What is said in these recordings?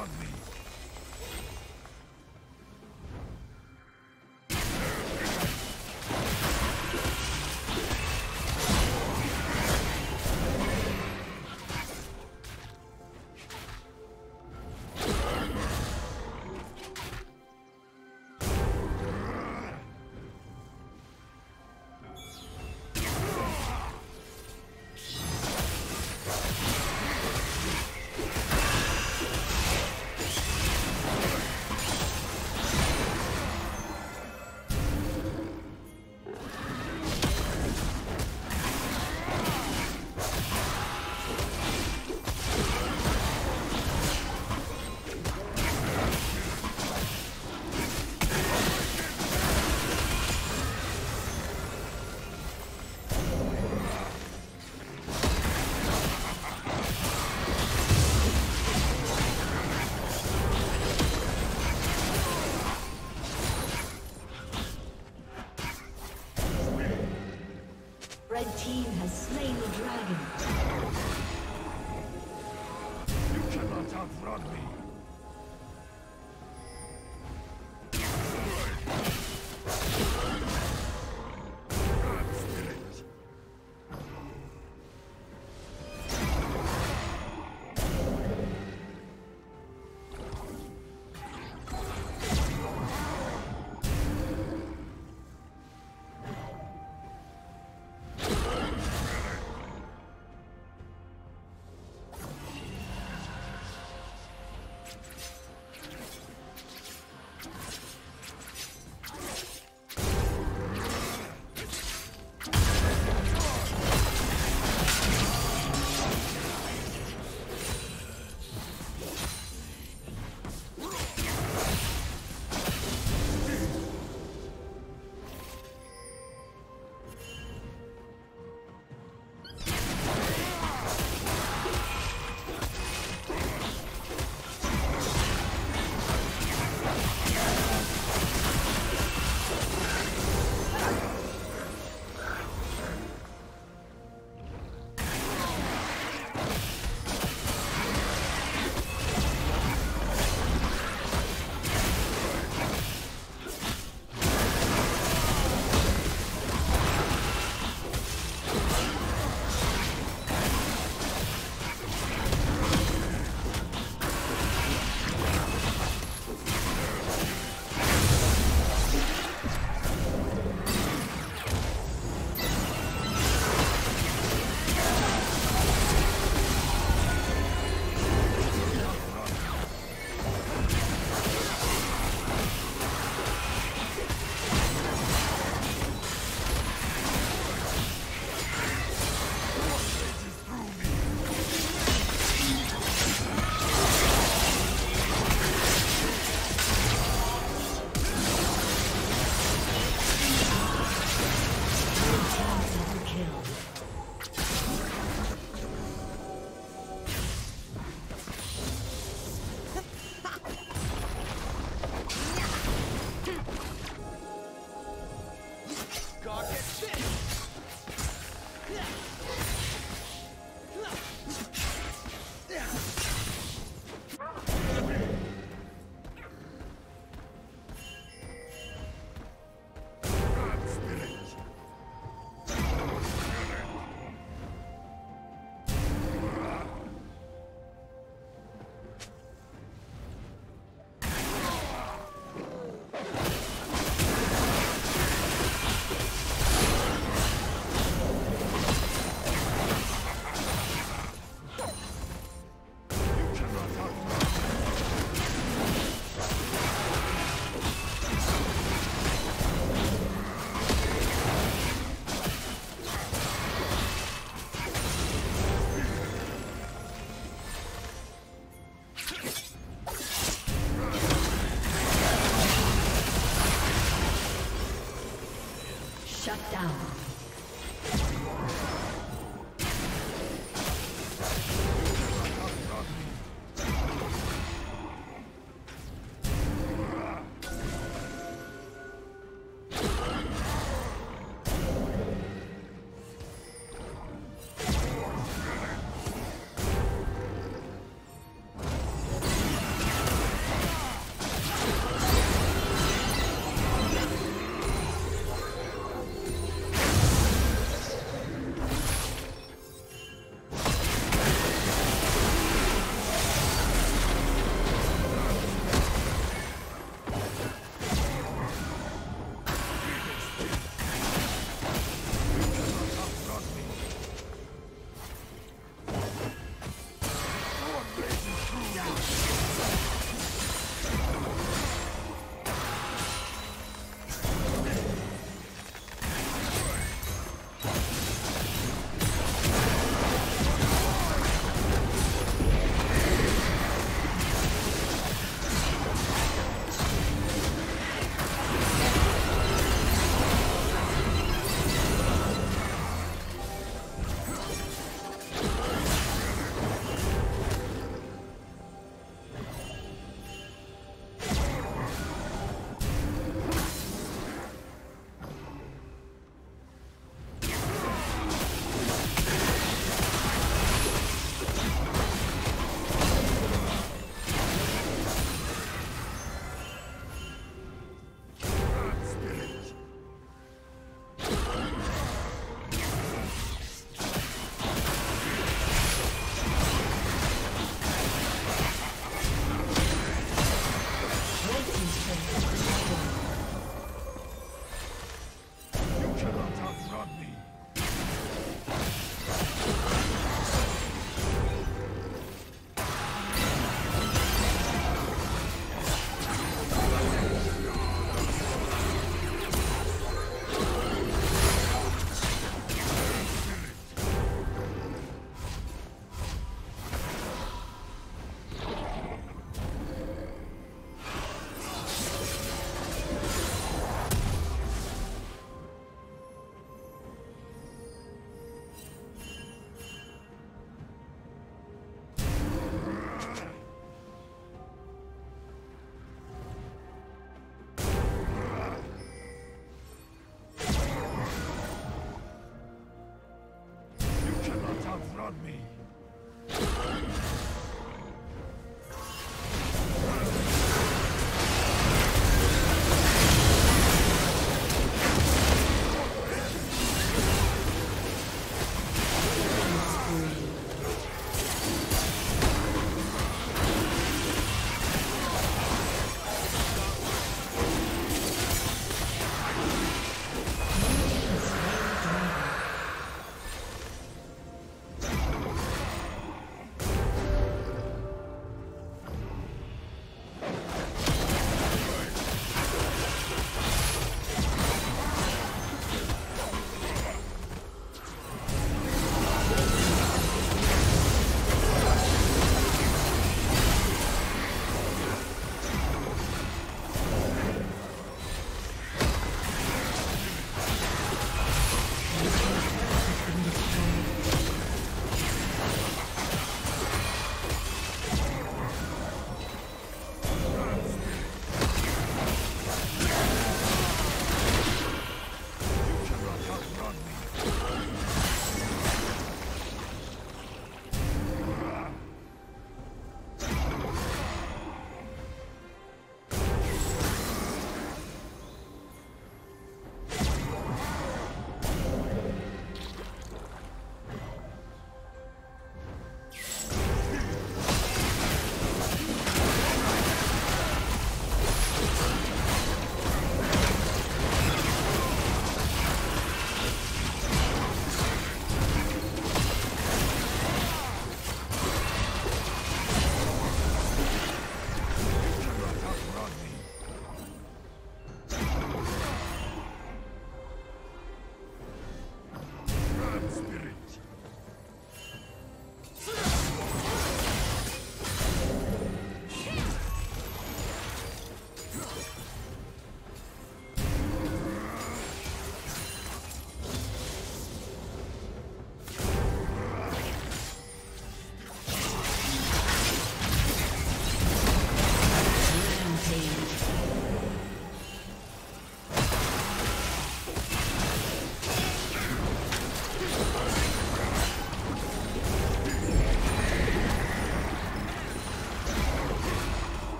on me. Red team has slain the dragon. You cannot outrun me.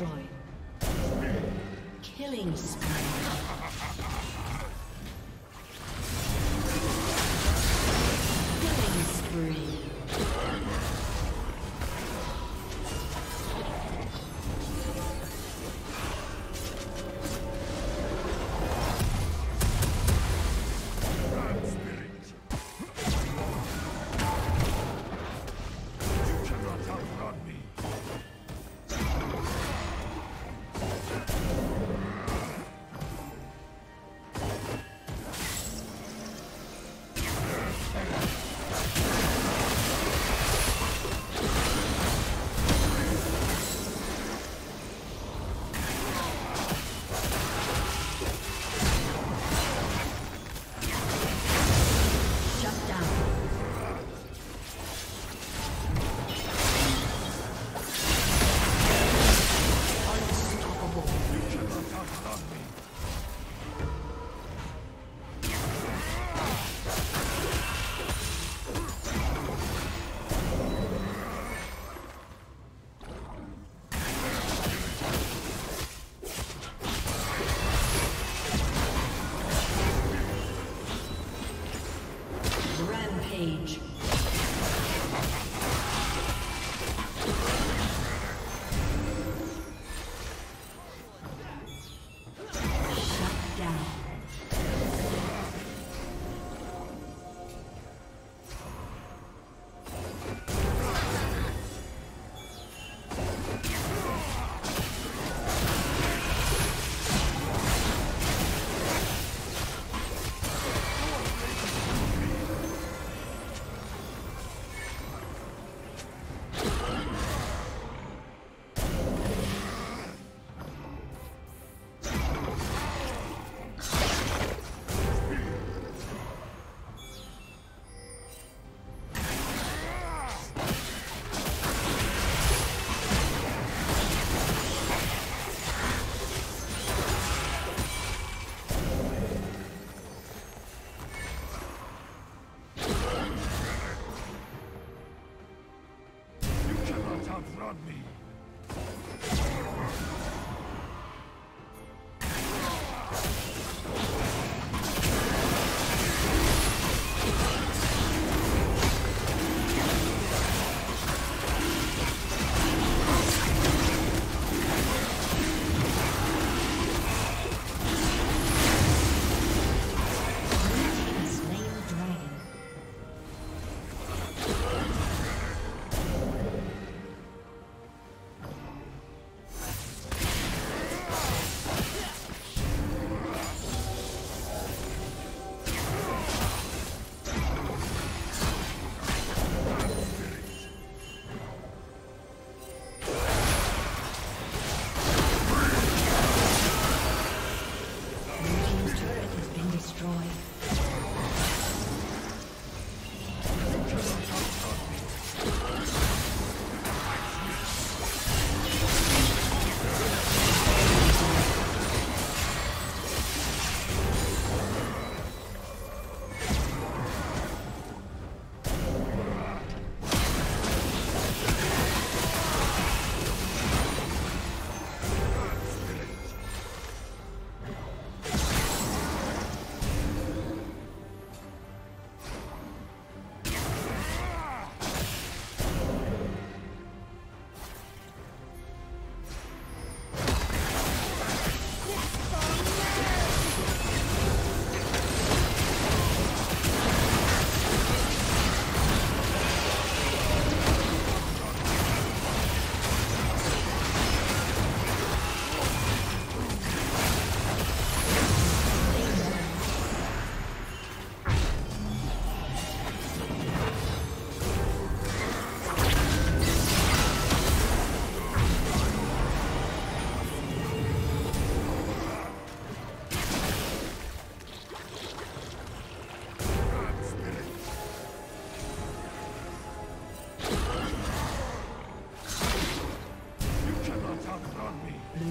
destroyed. Killing spree.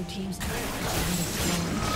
Team's turret has been destroyed.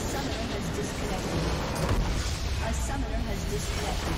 A summoner has disconnected.